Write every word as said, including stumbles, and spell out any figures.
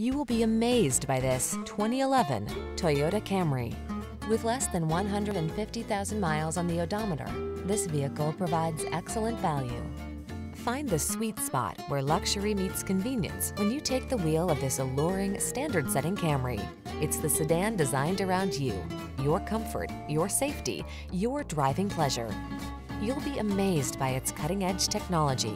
You will be amazed by this twenty eleven Toyota Camry. With less than one hundred fifty thousand miles on the odometer, this vehicle provides excellent value. Find the sweet spot where luxury meets convenience when you take the wheel of this alluring, standard-setting Camry. It's the sedan designed around you, your comfort, your safety, your driving pleasure. You'll be amazed by its cutting-edge technology.